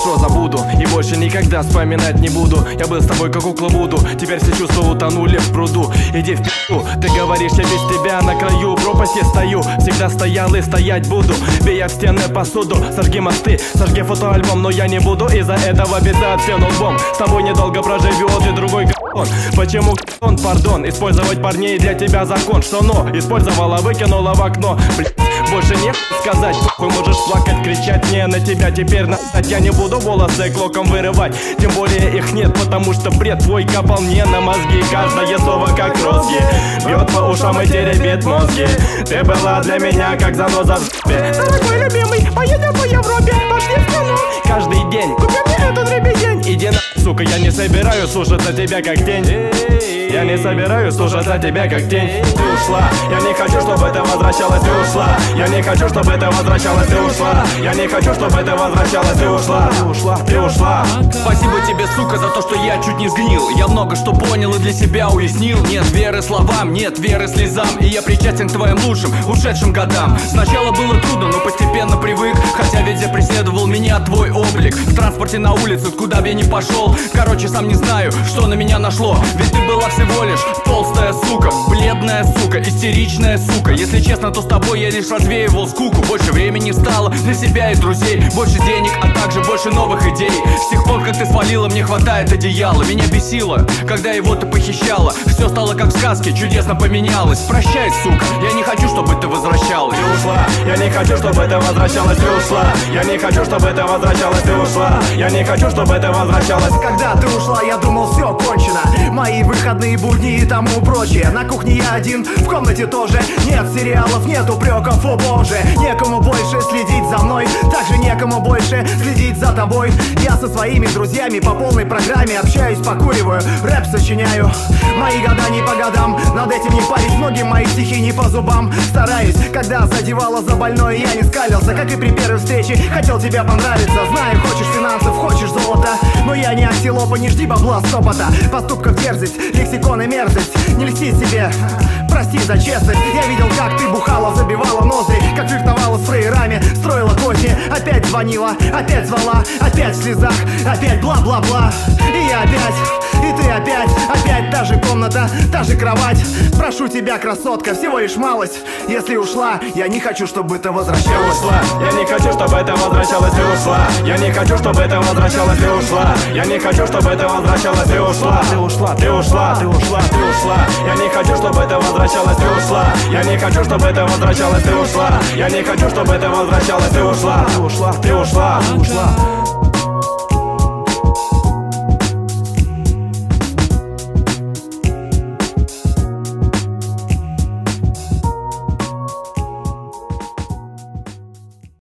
хорошо забуду и больше никогда вспоминать не буду. Я был с тобой как кукла Вуду, теперь все чувства утонули в пруду. Иди в пи***у, ты говоришь, я без тебя на краю пропасти стою. Всегда стоял и стоять буду, бей в стены посуду. Сожги мосты, сожги фотоальбом, но я не буду. Из-за этого беда все ноутбом. С тобой недолго проживет и другой г***он. Почему г***он, пардон, использовать парней для тебя закон. Что но, использовала, выкинула в окно. Блять, больше не сказать, похуй, можешь плакать, кричать мне на тебя. Теперь насать я не буду волосы клоком вырывать, тем более их нет, потому что бред твой капал мне на мозги. Каждое слово как розги, бьет по ушам и теребит мозги. Ты была для меня как заноза в жопе. Дорогой любимый, поедем по Европе, пошли в кино каждый день, купи мне этот ребедень. Иди на... Сука, я не собираюсь слушать за тебя как тень. Я не собираюсь слушать за тебя как тень. Ты ушла, я не хочу, чтобы это возвращалось. Ты ушла, я не хочу, чтобы это возвращалось. Ты ушла, я не хочу, чтобы это возвращалось. Ты ушла, ты ушла, ты ушла. Спасибо тебе, сука, за то, что я чуть не сгнил. Я много что понял и для себя уяснил. Нет веры словам, нет веры слезам, и я причастен к твоим лучшим, ушедшим годам. Сначала было трудно, но постепенно привык, хотя везде преследовал меня твой облик. В транспорте, на улице, куда бы я ни пошел. Короче, сам не знаю, что на меня нашло. Ведь ты была всего лишь толстая сука, бледная сука, истеричная сука. Если честно, то с тобой я лишь развеивал скуку. Больше времени стало для себя и друзей, больше денег, а также больше новых идей. С тех пор, как ты свалила, мне хватает одеяла. Меня бесило, когда его ты похищала. Все стало как в сказке, чудесно поменялось. Прощай, сука, я не хочу, чтобы ты возвращалась. Ты ушла, я не хочу, чтобы это возвращалось. Ты ушла, я не хочу, чтобы это возвращалось. Ты ушла, я не хочу, чтобы это возвращалось. Когда ты ушла, я думал, все кончено. Мои выходные, будни и тому прочее. На кухне я один, в комнате тоже. Нет сериалов, нет упреков, о боже. Некому больше следить за мной, также некому больше следить за тобой. Я со своими друзьями по полной программе общаюсь, покуриваю, рэп сочиняю. Мои года не по годам, над этим не парить, многим мои стихи не по зубам. Стараюсь, когда задевала за больное, я не скалился, как и при первой встрече. Хотел тебе понравиться, знаю, хочешь финансов, хочешь золота, но я не антилопа, не жди бабла с опыта. Поступков дерзость, лексикон и мерзость, не льсти себе, прости за честность. Я видел, как ты бухала, забивала ноздри, как флиртовала с фрейрами, строила кофе, опять звонила, опять звала, опять в слезах, опять бла-бла-бла. И я опять, и ты опять, опять та же комната, та же кровать. Прошу тебя, красотка, всего лишь малость. Если ушла, я не хочу, чтобы это возвращалось. Ты ушла, я не хочу, чтобы это возвращалось. Ты ушла, я не хочу, чтобы это возвращалось. Ты ушла, я не хочу, чтобы это возвращалось. Ты ушла, ты ушла, ты ушла, ты ушла, ты ушла. Я не хочу, чтобы это возвращалось. Ты ушла, я не хочу, чтобы это возвращалось. Ты ушла, я не хочу, чтобы это возвращалось. Ты ушла, ты ушла, ты ушла, ушла.